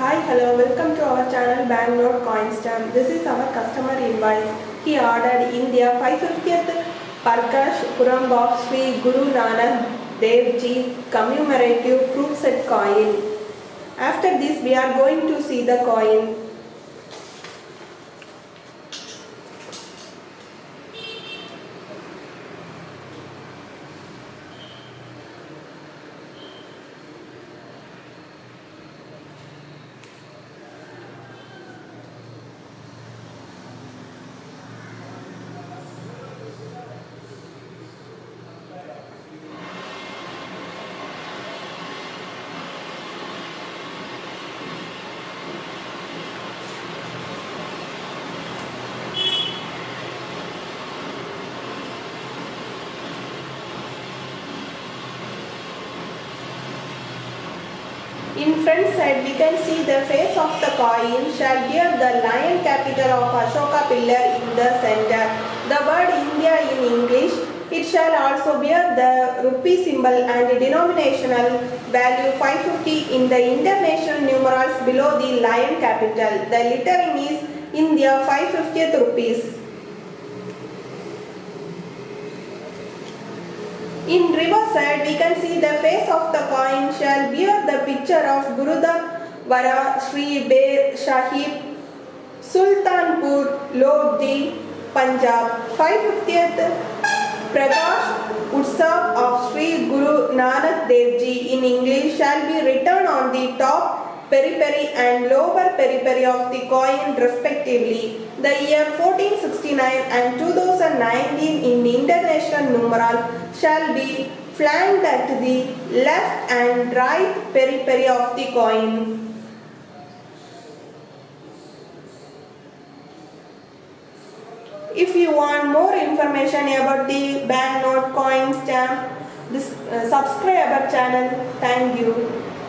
Hi, hello, welcome to our channel Banknotecoinstamp. This is our customer invoice. He ordered in their 550th Prakash Purab of Sri Guru Nanak Dev Ji commemorative proof set coin. After this, we are going to see the coin. In front side, we can see the face of the coin shall give the lion capital of Ashoka pillar in the center. The word India in English. It shall also bear the rupee symbol and denominational value 550 in the international numerals below the lion capital. The lettering is India 550th rupees. In reverse side, we can see the face of the coin shall bear the picture of Gurudan Vara, Sri be Shahib, Sultanpur Lodhi, Punjab. 550th Prakash Purab of Sri Guru Nanak Dev Ji in English shall be written on the top periphery and lower periphery of the coin respectively. The year 1469 and 2019 in international numeral shall be flanked at the left and right periphery of the coin. If you want more information about the banknote, coin, stamp, subscribe our channel. Thank you.